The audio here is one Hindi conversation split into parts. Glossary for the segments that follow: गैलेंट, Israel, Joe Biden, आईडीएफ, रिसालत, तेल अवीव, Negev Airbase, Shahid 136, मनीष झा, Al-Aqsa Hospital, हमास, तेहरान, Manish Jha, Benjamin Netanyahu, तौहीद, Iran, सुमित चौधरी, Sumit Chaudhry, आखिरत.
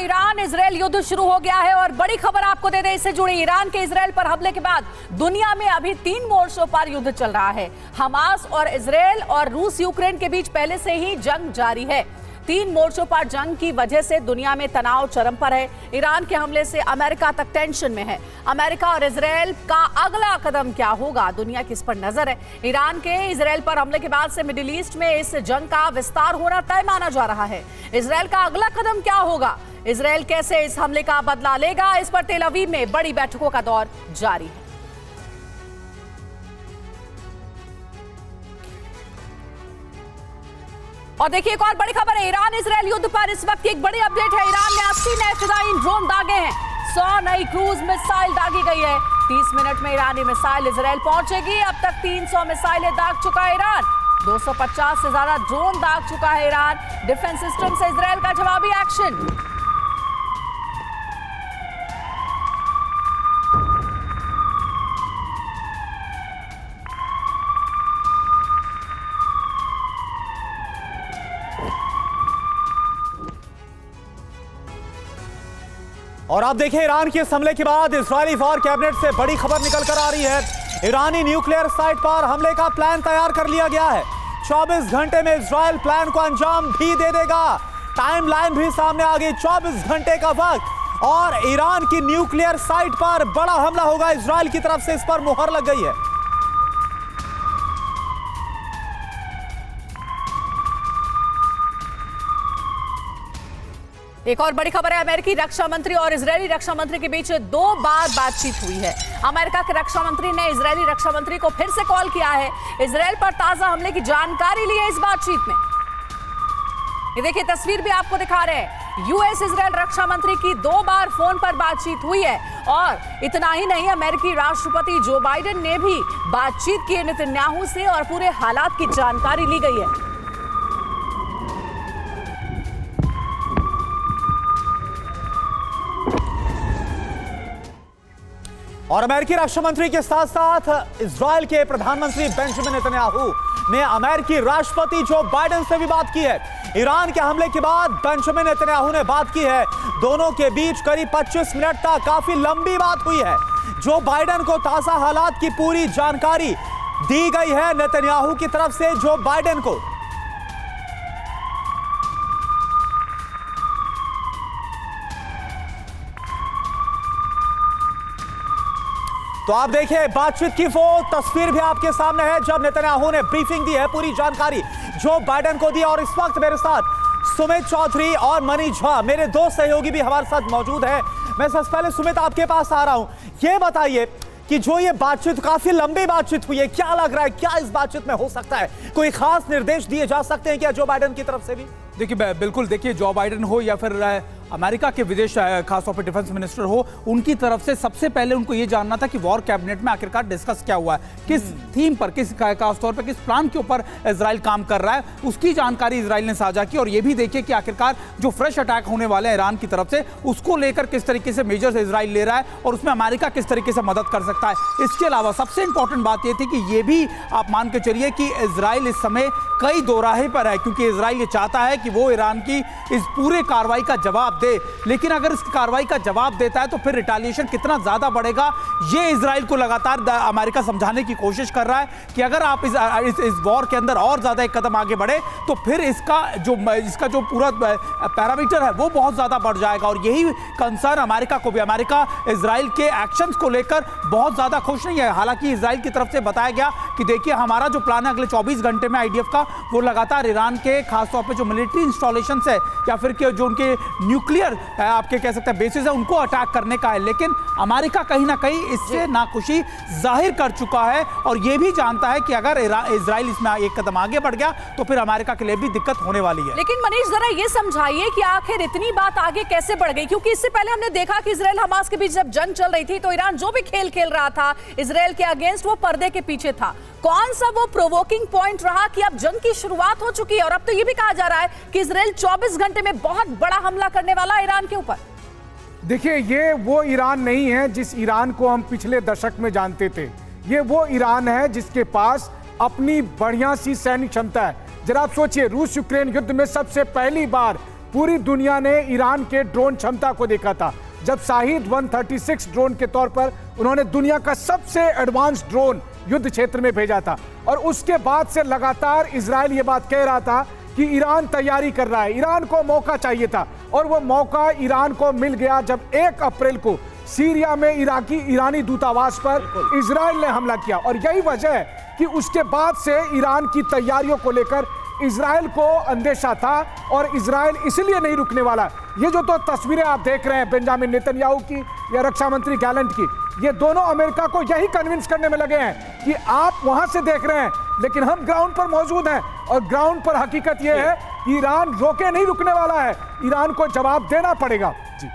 ईरान इजरायल युद्ध शुरू हो गया है और बड़ी खबर आपको दे दें इससे जुड़ी। ईरान के इजरायल पर हमले के बाद दुनिया में अभी 3 मोर्चों पर युद्ध चल रहा है। हमास और इजरायल और रूस यूक्रेन के बीच पहले से ही जंग जारी है। 3 मोर्चों पर जंग की वजह से दुनिया में तनाव चरम पर है। ईरान के हमले से अमेरिका तक टेंशन में है। अमेरिका और इजरायल का अगला कदम क्या होगा, दुनिया किस पर नजर है। ईरान के इजरायल पर हमले के बाद से मिडिल ईस्ट में इस जंग का विस्तार होना तय माना जा रहा है। इजरायल का अगला कदम क्या होगा, इजरायल कैसे इस हमले का बदला लेगा, इस पर तेल अवीव में बड़ी बैठकों का दौर जारी है। और देखिए एक और बड़ी खबर है, ईरान इसराइल युद्ध पर इस वक्त एक बड़ी अपडेट है। ईरान ने 80 नए फिदाई ड्रोन दागे हैं, 100 नई क्रूज मिसाइल दागी गई है। 30 मिनट में ईरानी मिसाइल इसराइल पहुंचेगी। अब तक 300 मिसाइलें दाग चुका है ईरान, 250 से ज्यादा ड्रोन दाग चुका है ईरान। डिफेंस सिस्टम से इसराइल का जवाबी एक्शन। और आप देखिए ईरान के इस हमले के बाद इजरायली वॉर कैबिनेट से बड़ी खबर निकल कर आ रही है। ईरानी न्यूक्लियर साइट पर हमले का प्लान तैयार कर लिया गया है। 24 घंटे में इजरायल प्लान को अंजाम भी दे देगा। टाइमलाइन भी सामने आ गई, 24 घंटे का वक्त। और ईरान की न्यूक्लियर साइट पर बड़ा हमला होगा, इजरायल की तरफ से इस पर मुहर लग गई है। एक और बड़ी खबर है, अमेरिकी रक्षा मंत्री और इजरायली रक्षा मंत्री के बीच 2 बार बातचीत हुई है। अमेरिका के रक्षा मंत्री ने इजरायली रक्षा मंत्री को फिर से कॉल किया है। इजरायल पर ताजा हमले की जानकारी ली है इस बातचीत में। ये देखिए तस्वीर भी आपको दिखा रहे हैं, यूएस इजरायल रक्षा मंत्री की 2 बार फोन पर बातचीत हुई है। और इतना ही नहीं, अमेरिकी राष्ट्रपति जो बाइडेन ने भी बातचीत की नेतन्याहू से और पूरे हालात की जानकारी ली गई है। और अमेरिकी राष्ट्र मंत्री के साथ साथ इजरायल के प्रधानमंत्री बेंजामिन नेतन्याहू ने अमेरिकी राष्ट्रपति जो बाइडेन से भी बात की है। ईरान के हमले के बाद बेंजामिन नेतन्याहू ने बात की है। दोनों के बीच करीब 25 मिनट तक काफी लंबी बात हुई है। जो बाइडेन को ताजा हालात की पूरी जानकारी दी गई है नेतन्याहू की तरफ से जो बाइडेन को। तो आप देखिए बातचीत की वो तस्वीर भी आपके सामने है जब नेतन्याहू ने ब्रीफिंग दी है, पूरी जानकारी जो बाइडेन को दी। और इस वक्त मेरे साथ सुमित चौधरी और मनीष झा, मेरे दो सहयोगी भी हमारे साथ मौजूद हैं। मैं सबसे पहले सुमित आपके पास आ रहा हूं, ये बताइए कि जो ये बातचीत काफी लंबी बातचीत हुई है, क्या लग रहा है, क्या इस बातचीत में हो सकता है, कोई खास निर्देश दिए जा सकते हैं क्या जो बाइडेन की तरफ से भी? देखिए बिल्कुल, देखिए जो बाइडेन हो या फिर अमेरिका के विदेश खासतौर पर डिफेंस मिनिस्टर हो, उनकी तरफ से सबसे पहले उनको ये जानना था कि वॉर कैबिनेट में आखिरकार डिस्कस क्या हुआ है, किस थीम पर, किस खासतौर पर किस प्लान के ऊपर इजराइल काम कर रहा है, उसकी जानकारी इजराइल ने साझा की। और ये भी देखिए कि आखिरकार जो फ्रेश अटैक होने वाले हैं ईरान की तरफ से, उसको लेकर किस तरीके से मेजर्स इजराइल ले रहा है और उसमें अमेरिका किस तरीके से मदद कर सकता है। इसके अलावा सबसे इंपॉर्टेंट बात यह थी कि ये भी आप मान के चलिए कि इजराइल इस समय कई दोराहे पर है, क्योंकि इजराइल ये चाहता है कि वो ईरान की इस पूरे कार्रवाई का जवाब दे, लेकिन अगर इस कार्रवाई का जवाब देता है तो फिर रिटालिएशन कितना ज्यादा बढ़ेगा, ये इजराइल को लगातार अमेरिका समझाने की कोशिश कर रहा है कि अगर आप इस वॉर के अंदर और ज्यादा एक कदम आगे बढ़े तो फिर इसका जो पूरा पैरामीटर है वो बहुत ज्यादा बढ़ जाएगा। और यही कंसर्न अमेरिका को भी, अमेरिका इजराइल के एक्शंस को लेकर बहुत ज्यादा खुश नहीं है। हालांकि इजराइल की तरफ से बताया गया कि देखिए हमारा जो प्लान है अगले 24 घंटे में आईडीएफ का, वो लगातार ईरान के खासतौर पर जो मिलिट्री इंस्टॉलेशन है या फिर जो उनके न्यूक्लियर आपके कह सकते हैं बेसिस है, उनको अटैक करने का है। लेकिन अमेरिका कहीं ना कहीं इससे नाखुशी जाहिर कर चुका है और यह भी जानता है कि अगर इजराइल इसमें एक कदम आगे बढ़ गया तो फिर अमेरिका के लिए भी दिक्कत होने वाली है। लेकिन मनीष जरा ये समझाइए कि आखिर इतनी बात आगे कैसे बढ़ गई, क्योंकि इससे पहले हमने देखा कि इजराइल हमास के बीच जब जंग चल रही थी तो ईरान जो भी खेल खेल रहा था इजराइल के अगेंस्ट, वो पर्दे के पीछे था। कौन सा वो प्रोवोकिंग पॉइंट रहा कि अब जंग की शुरुआत हो चुकी है और अब तो ये भी कहा जा रहा है कि इजराइल 24 घंटे में बहुत बड़ा हमला करने वाला ईरान के ऊपर? देखिए ये वो ईरान नहीं है जिस ईरान को हम पिछले दशक में जानते थे। ये वो ईरान है जिसके पास अपनी बढ़िया सी सैनिक क्षमता है। जरा आप सोचिए, रूस यूक्रेन युद्ध में सबसे पहली बार पूरी दुनिया ने ईरान के ड्रोन क्षमता को देखा था जब शाहिद 136 ड्रोन के तौर पर उन्होंने दुनिया का सबसे एडवांस ड्रोन युद्ध क्षेत्र में भेजा था। और उसके बाद से लगातार इजरायल ये बात कह रहा था कि ईरान तैयारी कर रहा है, ईरान को मौका चाहिए था और वो मौका ईरान को मिल गया जब 1 अप्रैल को सीरिया में ईरानी दूतावास पर इजरायल ने हमला किया। और यही वजह है कि उसके बाद से ईरान की तैयारियों को लेकर इजरायल को अंदेशा था और इजरायल इसलिए नहीं रुकने वाला। ये जो तो तस्वीरें आप देख रहे हैं बेंजामिन नेतन्याहू की या रक्षा मंत्री गैलेंट की, ये दोनों अमेरिका को यही कन्विंस करने में लगे हैं कि आप वहां से देख रहे हैं लेकिन हम ग्राउंड पर मौजूद हैं। और ग्राउंड पर हकीकत यह है कि ईरान रोके नहीं, रुकने वाला है, ईरान को जवाब देना पड़ेगा। जी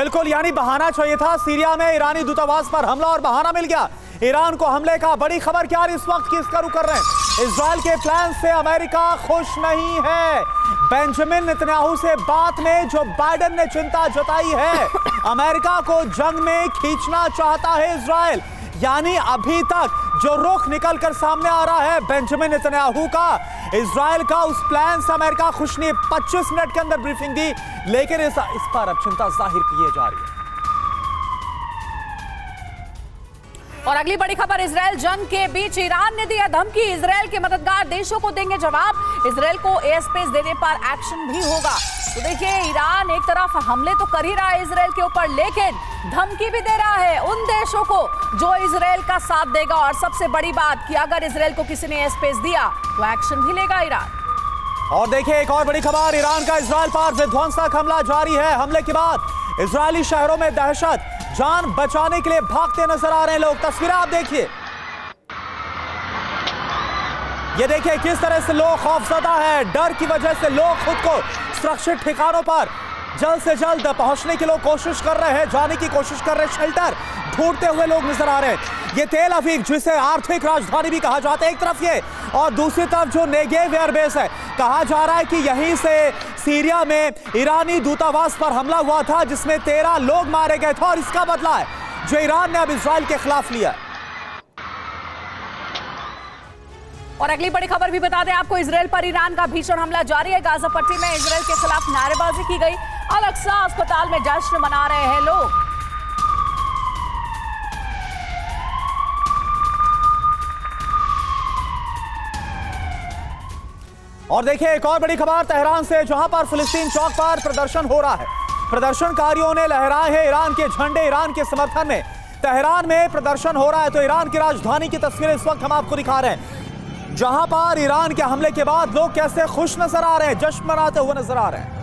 बिल्कुल, यानी बहाना चाहिए था। सीरिया में ईरानी दूतावास पर हमला और बहाना मिल गया ईरान को। हमले का बड़ी खबर क्या इस वक्त की इसका रुख कर रहे हैं। इजराइल के प्लान से अमेरिका खुश नहीं है। बेंजामिन नेतन्याहू से बात में जो बाइडन ने चिंता जताई है, अमेरिका को जंग में खींचना चाहता है इजराइल। यानी अभी तक जो रुख निकल कर सामने आ रहा है बेंजामिन नेतन्याहू का, इजराइल का, उस प्लान से अमेरिका खुश नहीं। 25 मिनट के अंदर ब्रीफिंग दी लेकिन इस पर अब चिंता जाहिर किए जा रही है। और अगली बड़ी खबर, इजराइल जंग के बीच ईरान ने दिया धमकी, इजराइल के मददगार देशों को देंगे जवाब, इजराइल को एयर स्पेस देने पर एक्शन भी होगा। तो देखिए, ईरान एक तरफ हमले तो कर ही रहा है इजराइल के ऊपर लेकिन धमकी भी दे रहा है उन देशों को जो इजराइल का साथ देगा। और सबसे बड़ी बात कि अगर इजराइल को किसी ने एयर स्पेस दिया तो एक्शन भी लेगा ईरान। और देखिए एक और बड़ी खबर, ईरान का इजराइल पर विध्वंसक हमला जारी है। हमले के बाद इजरायली शहरों में दहशत, जान बचाने के लिए भागते नजर आ रहे हैं लोग। तस्वीरें आप देखिए, ये देखिए किस तरह से लोग खौफजदा है। डर की वजह से लोग खुद को सुरक्षित ठिकानों पर जल्द से जल्द पहुंचने की लोग कोशिश कर रहे हैं, जाने की कोशिश कर रहे हैं, शेल्टर ढूंढते हुए लोग नजर आ रहे हैं। ये तेल अवीव जिसे आर्थिक राजधानी भी कहा जाता है एक तरफ ये, और दूसरी तरफ जो नेगेव एयरबेस है, कहा जा रहा है कि यहीं से सीरिया में ईरानी दूतावास पर हमला हुआ था जिसमें 13 लोग मारे गए थे और इसका बदला है जो ईरान ने अब इजराइल के खिलाफ लिया। और अगली बड़ी खबर भी बता दें आपको, इजराइल पर ईरान का भीषण हमला जारी है। गाजा पट्टी में इजराइल के खिलाफ नारेबाजी की गई, अल-अक्सा अस्पताल में जश्न मना रहे हैं लोग। और देखिए एक और बड़ी खबर, तेहरान से, जहां पर फिलिस्तीन चौक पर प्रदर्शन हो रहा है। प्रदर्शनकारियों ने लहराए हैं ईरान के झंडे, ईरान के समर्थन में तेहरान में प्रदर्शन हो रहा है। तो ईरान की राजधानी की तस्वीरें इस वक्त हम आपको दिखा रहे हैं जहां पर ईरान के हमले के बाद लोग कैसे खुश नजर आ रहे हैं, जश्न मनाते हुए नजर आ रहे हैं।